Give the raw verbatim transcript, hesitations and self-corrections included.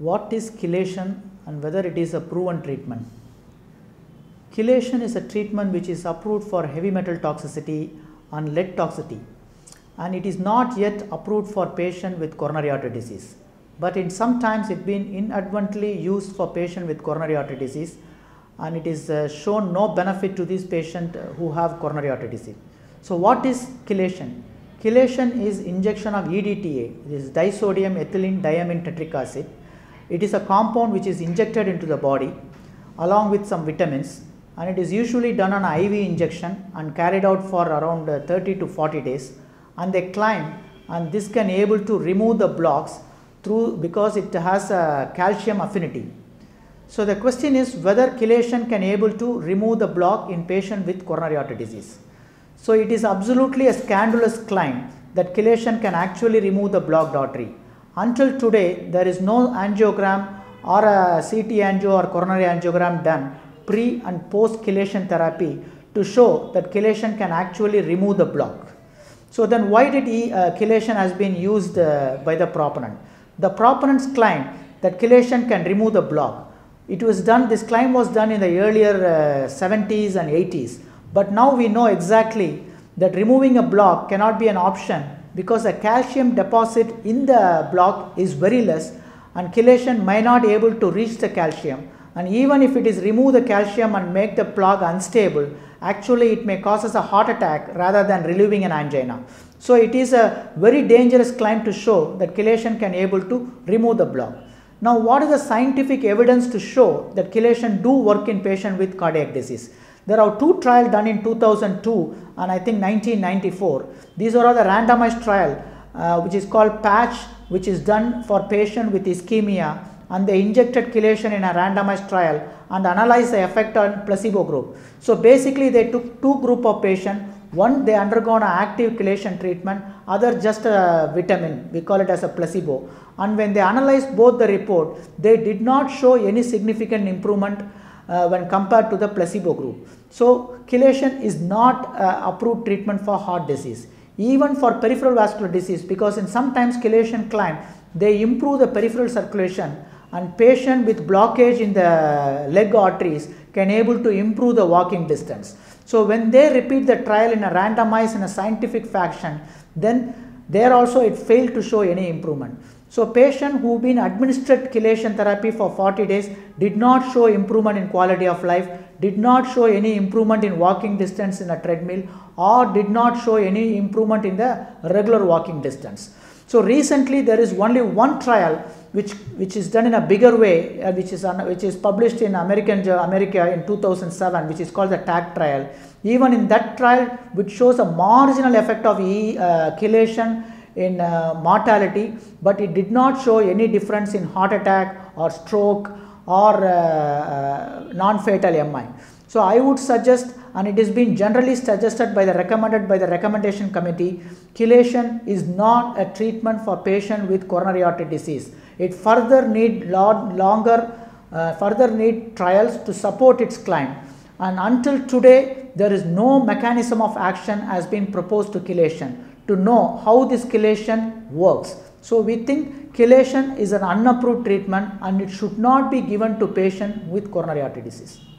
What is chelation and whether it is a proven treatment? Chelation is a treatment which is approved for heavy metal toxicity and lead toxicity, and it is not yet approved for patient with coronary artery disease, but it sometimes it been inadvertently used for patient with coronary artery disease, and it is uh, shown no benefit to these patient who have coronary artery disease. So what is chelation? Chelation is injection of E D T A, it is disodium ethylene diamine tetric acid. It is a compound which is injected into the body along with some vitamins, and it is usually done on I V injection and carried out for around uh, thirty to forty days, and they climb, and this can able to remove the blocks through because it has a calcium affinity. So the question is whether chelation can able to remove the block in patient with coronary artery disease. So it is absolutely a scandalous claim that chelation can actually remove the blocked artery. Until today there is no angiogram or a C T angio or coronary angiogram done pre and post chelation therapy to show that chelation can actually remove the block. So then why did e, uh, chelation has been used uh, by the proponent? The proponents claim that chelation can remove the block. It was done, this claim was done in the earlier uh, seventies and eighties, but now we know exactly that removing a block cannot be an option because the calcium deposit in the block is very less, and chelation may not able to reach the calcium, and even if it is remove the calcium and make the block unstable, actually it may cause us a heart attack rather than relieving an angina. So it is a very dangerous claim to show that chelation can able to remove the block. Now what is the scientific evidence to show that chelation do work in patient with cardiac disease? There are two trials done in two thousand two and I think nineteen ninety-four. These are all the randomized trial uh, which is called PATCH, which is done for patient with ischemia, and they injected chelation in a randomized trial and analyzed the effect on placebo group. So basically they took two group of patients. One, they undergone an active chelation treatment, other just a vitamin, we call it as a placebo. And when they analyzed both the report, they did not show any significant improvement Uh, when compared to the placebo group. So chelation is not uh, approved treatment for heart disease, even for peripheral vascular disease, because in sometimes chelation climb they improve the peripheral circulation, and patient with blockage in the leg arteries can able to improve the walking distance. So when they repeat the trial in a randomized in a scientific fashion, then there also it failed to show any improvement. So patient who been administered chelation therapy for forty days did not show improvement in quality of life, did not show any improvement in walking distance in a treadmill, or did not show any improvement in the regular walking distance. So recently there is only one trial which, which is done in a bigger way, uh, which, is, uh, which is published in American, uh, America in two thousand seven, which is called the TAC trial. Even in that trial, which shows a marginal effect of e, uh, chelation in uh, mortality, but it did not show any difference in heart attack or stroke or uh, uh, non-fatal M I. So I would suggest, and it has been generally suggested by the recommended by the recommendation committee, chelation is not a treatment for patient with coronary artery disease. It further need long, longer, uh, further need trials to support its claim. And until today, there is no mechanism of action has been proposed to chelation to know how this chelation works. So we think chelation is an unapproved treatment and it should not be given to patients with coronary artery disease.